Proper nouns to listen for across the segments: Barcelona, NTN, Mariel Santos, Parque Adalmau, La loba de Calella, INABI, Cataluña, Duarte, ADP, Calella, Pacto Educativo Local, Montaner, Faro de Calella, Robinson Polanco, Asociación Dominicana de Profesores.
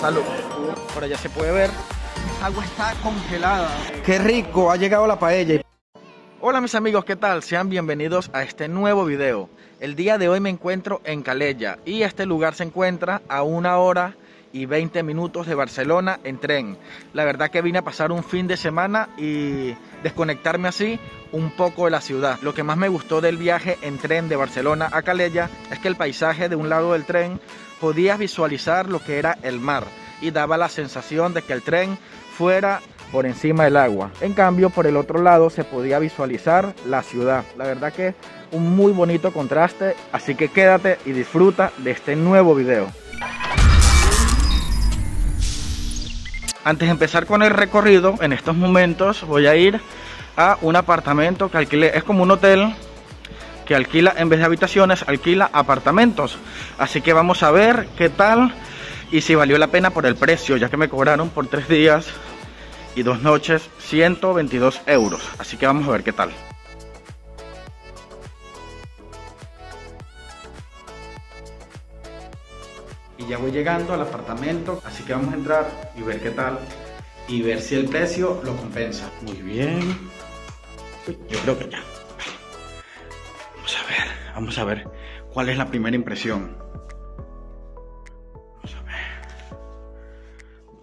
Salud. Por allá se puede ver. Esta agua está congelada. ¡Qué rico! Ha llegado la paella. Hola mis amigos, ¿qué tal? Sean bienvenidos a este nuevo video. El día de hoy me encuentro en Calella y este lugar se encuentra a 1 hora y 20 minutos de Barcelona en tren. La verdad que vine a pasar un fin de semana y desconectarme así un poco de la ciudad. Lo que más me gustó del viaje en tren de Barcelona a Calella es que el paisaje de un lado del tren podías visualizar lo que era el mar y daba la sensación de que el tren fuera por encima del agua. En cambio, por el otro lado se podía visualizar la ciudad. La verdad que un muy bonito contraste, así que quédate y disfruta de este nuevo video. Antes de empezar con el recorrido, en estos momentos voy a ir a un apartamento que alquilé. Es como un hotel que alquila, en vez de habitaciones, alquila apartamentos. Así que vamos a ver qué tal y si valió la pena por el precio, ya que me cobraron por 3 días y 2 noches 122 euros. Así que vamos a ver qué tal. Y ya voy llegando al apartamento, así que vamos a entrar y ver qué tal y ver si el precio lo compensa. Muy bien. Yo creo que ya. Vamos a ver cuál es la primera impresión. Vamos a ver.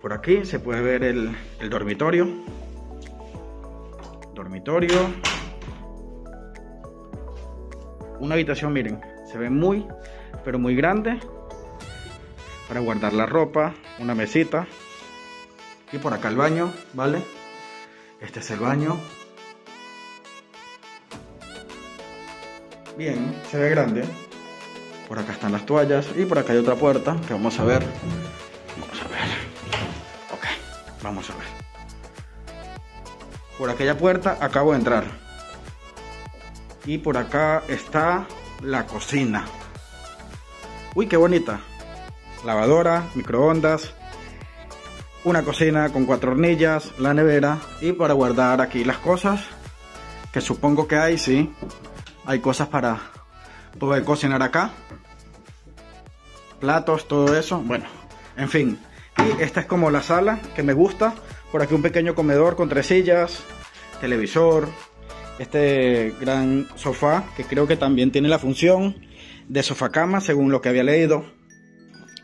Por aquí se puede ver el dormitorio. Una habitación, miren, se ve muy, pero muy grande. Para guardar la ropa, una mesita. Y por acá el baño, ¿vale? Este es el baño. Bien, se ve grande. Por acá están las toallas. Y por acá hay otra puerta que vamos a ver. Ok, vamos a ver. Por aquella puerta acabo de entrar. Y por acá está la cocina. Uy, qué bonita. Lavadora, microondas, una cocina con 4 hornillas, la nevera y para guardar aquí las cosas que supongo que hay, sí, hay cosas para poder cocinar acá, platos, todo eso, bueno, en fin. Y esta es como la sala que me gusta, por aquí un pequeño comedor con 3 sillas, televisor, este gran sofá que creo que también tiene la función de sofá cama según lo que había leído.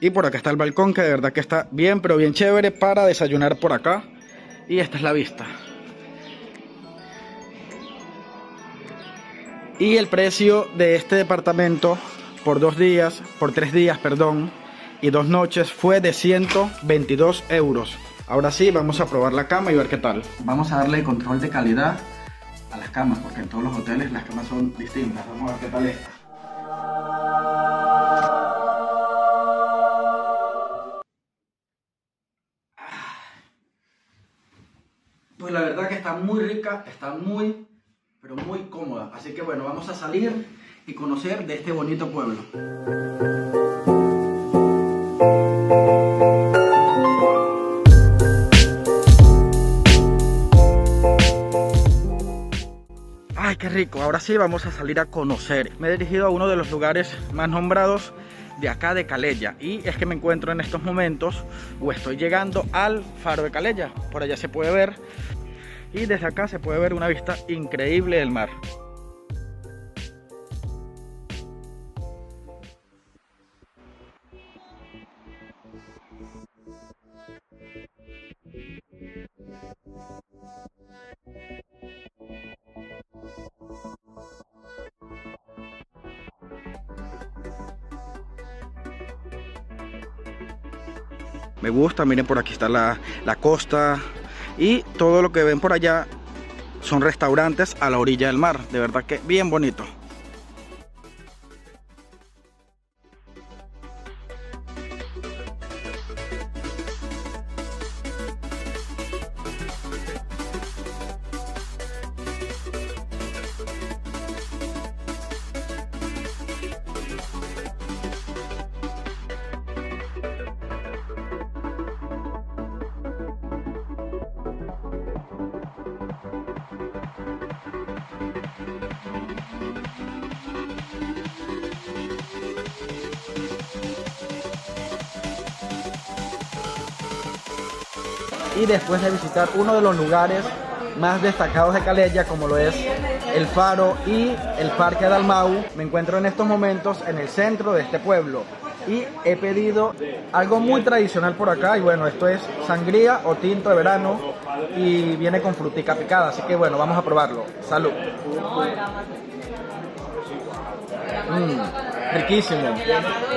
Y por acá está el balcón, que de verdad que está bien, pero bien chévere para desayunar por acá. Y esta es la vista. Y el precio de este departamento por 3 días y 2 noches fue de 122 euros. Ahora sí, vamos a probar la cama y ver qué tal. Vamos a darle control de calidad a las camas, porque en todos los hoteles las camas son distintas. Vamos a ver qué tal esta. Pues la verdad que está muy rica, está muy, pero muy cómoda. Así que bueno, vamos a salir y conocer de este bonito pueblo. ¡Ay, qué rico! Ahora sí vamos a salir a conocer. Me he dirigido a uno de los lugares más nombrados de acá de Calella, y es que me encuentro en estos momentos, o estoy llegando al Faro de Calella. Por allá se puede ver, y desde acá se puede ver una vista increíble del mar. Me gusta, miren, por aquí está la costa y todo lo que ven por allá son restaurantes a la orilla del mar. De verdad que bien bonito. y después de visitar uno de los lugares más destacados de Calella, como lo es el Faro y el Parque Adalmau. Me encuentro en estos momentos en el centro de este pueblo y he pedido algo muy tradicional por acá, y bueno, esto es sangría o tinto de verano y viene con frutica picada, así que bueno, vamos a probarlo. Salud. Riquísimo,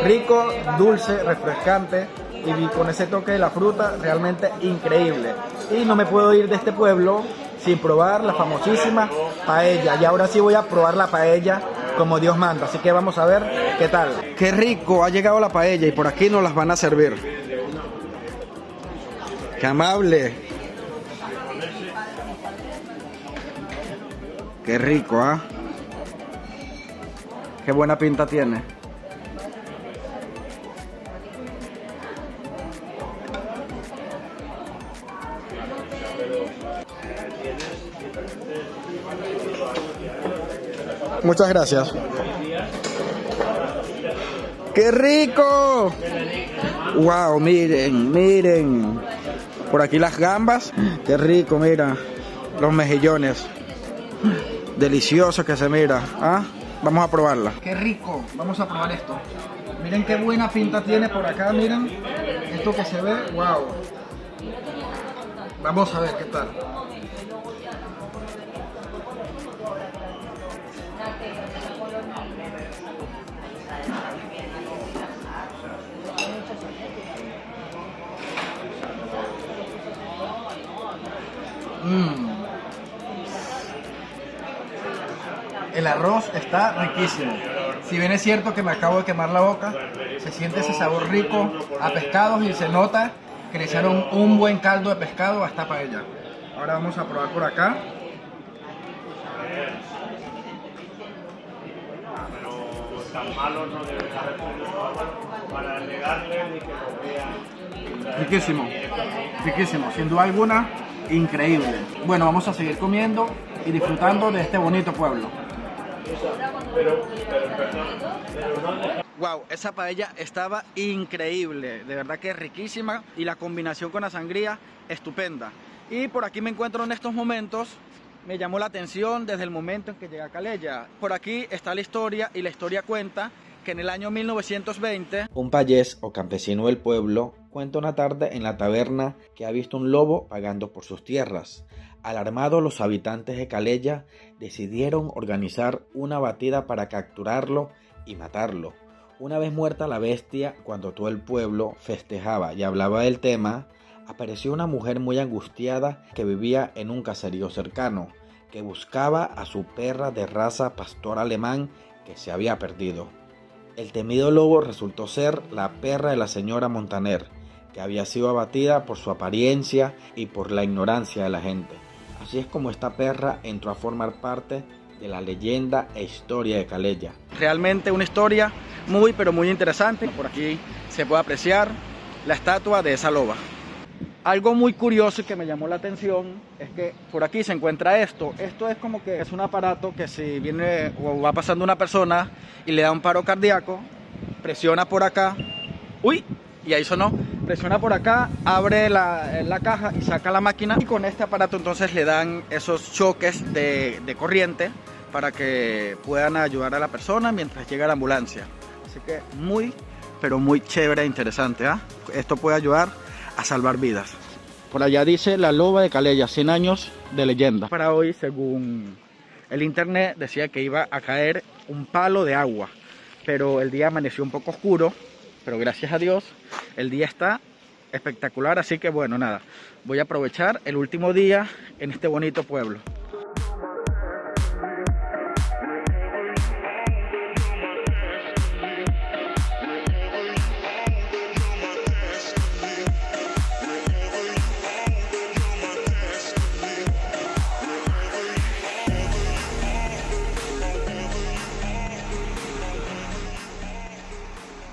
rico, dulce, refrescante y con ese toque de la fruta, realmente increíble. Y no me puedo ir de este pueblo sin probar la famosísima paella, y ahora sí voy a probar la paella como Dios manda, así que vamos a ver qué tal. Qué rico, ha llegado la paella y por aquí nos las van a servir. Qué amable. Qué rico, ¿ah? ¿Eh? Qué buena pinta tiene. Muchas gracias. ¡Qué rico! ¡Wow! Miren, miren. Por aquí las gambas. ¡Qué rico! Mira. Los mejillones. Delicioso que se mira. ¿Ah? Vamos a probarla. ¡Qué rico! Vamos a probar esto. Miren qué buena pinta tiene por acá, miren. Esto que se ve, wow. Vamos a ver qué tal. El arroz está riquísimo. Si bien es cierto que me acabo de quemar la boca, se siente ese sabor rico a pescados y se nota que le echaron un buen caldo de pescado a esta paella. Ahora vamos a probar por acá. Riquísimo, riquísimo, sin duda alguna, increíble. Bueno, vamos a seguir comiendo y disfrutando de este bonito pueblo. Wow, esa paella estaba increíble, de verdad que es riquísima, y la combinación con la sangría, estupenda. Y por aquí me encuentro en estos momentos. Me llamó la atención desde el momento en que llegué a Calella. Por aquí está la historia, y la historia cuenta que en el año 1920 un payés o campesino del pueblo cuenta una tarde en la taberna que ha visto un lobo pagando por sus tierras. Alarmados, los habitantes de Calella decidieron organizar una batida para capturarlo y matarlo. Una vez muerta la bestia, cuando todo el pueblo festejaba y hablaba del tema, apareció una mujer muy angustiada que vivía en un caserío cercano, que buscaba a su perra de raza pastor alemán que se había perdido. El temido lobo resultó ser la perra de la señora Montaner, que había sido abatida por su apariencia y por la ignorancia de la gente. Así es como esta perra entró a formar parte de la leyenda e historia de Calella. Realmente una historia muy pero muy interesante. Por aquí se puede apreciar la estatua de esa loba. Algo muy curioso y que me llamó la atención es que por aquí se encuentra esto. Esto es como que es un aparato que si viene o va pasando una persona y le da un paro cardíaco, presiona por acá, ¡uy! Y ahí sonó. Presiona por acá, abre la caja y saca la máquina, y con este aparato entonces le dan esos choques de corriente para que puedan ayudar a la persona mientras llega la ambulancia. Así que muy, pero muy chévere e interesante, ¿eh? Esto puede ayudar a salvar vidas. Por allá dice La Loba de Calella, 100 años de leyenda. Para hoy, según el internet, decía que iba a caer un palo de agua, pero el día amaneció un poco oscuro, pero gracias a Dios el día está espectacular, así que bueno, nada, voy a aprovechar el último día en este bonito pueblo.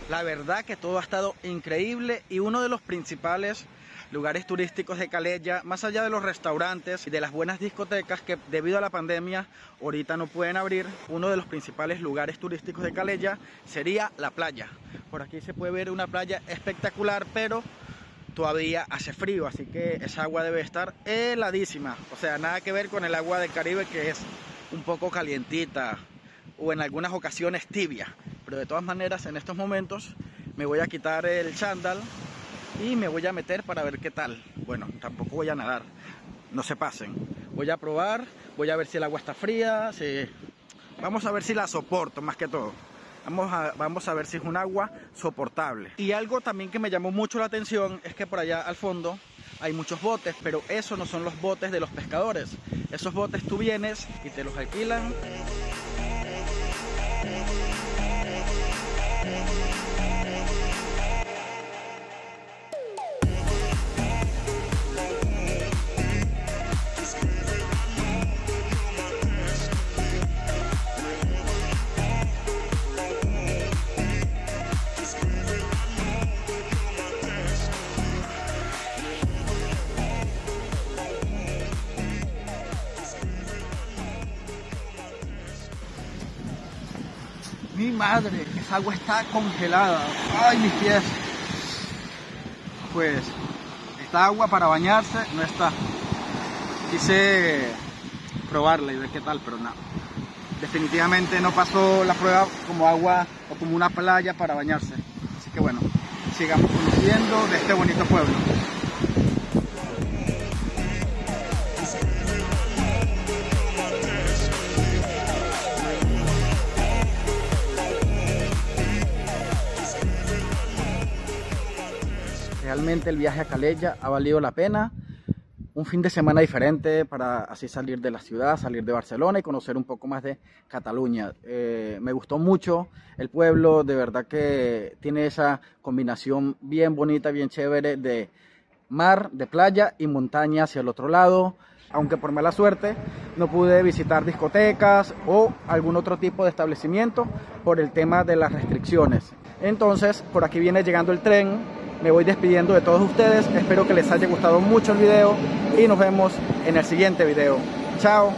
La verdad que todo ha estado increíble, y uno de los principales lugares turísticos de Calella, más allá de los restaurantes y de las buenas discotecas que debido a la pandemia ahorita no pueden abrir, uno de los principales lugares turísticos de Calella sería la playa. Por aquí se puede ver una playa espectacular, pero todavía hace frío, así que esa agua debe estar heladísima. O sea, nada que ver con el agua del Caribe, que es un poco calientita o en algunas ocasiones tibia. Pero de todas maneras, en estos momentos me voy a quitar el chándal y me voy a meter para ver qué tal. Bueno, tampoco voy a nadar, no se pasen. Voy a probar, voy a ver si el agua está fría, si... vamos a ver si la soporto, más que todo. Vamos a ver si es un agua soportable. Y algo también que me llamó mucho la atención es que por allá al fondo hay muchos botes, pero esos no son los botes de los pescadores. Esos botes tú vienes y te los alquilan. Mi madre, esa agua está congelada. Ay, mis pies. Pues esta agua para bañarse no está. Quise probarla y ver qué tal, pero no. Definitivamente no pasó la prueba como agua o como una playa para bañarse. Así que bueno, sigamos conociendo de este bonito pueblo. Realmente el viaje a Calella ha valido la pena. Un fin de semana diferente para así salir de la ciudad, salir de Barcelona y conocer un poco más de Cataluña. Me gustó mucho el pueblo, de verdad que tiene esa combinación bien bonita, bien chévere de mar, de playa y montaña hacia el otro lado. Aunque por mala suerte no pude visitar discotecas o algún otro tipo de establecimiento por el tema de las restricciones. Entonces, por aquí viene llegando el tren. Me voy despidiendo de todos ustedes, espero que les haya gustado mucho el video y nos vemos en el siguiente video. Chao.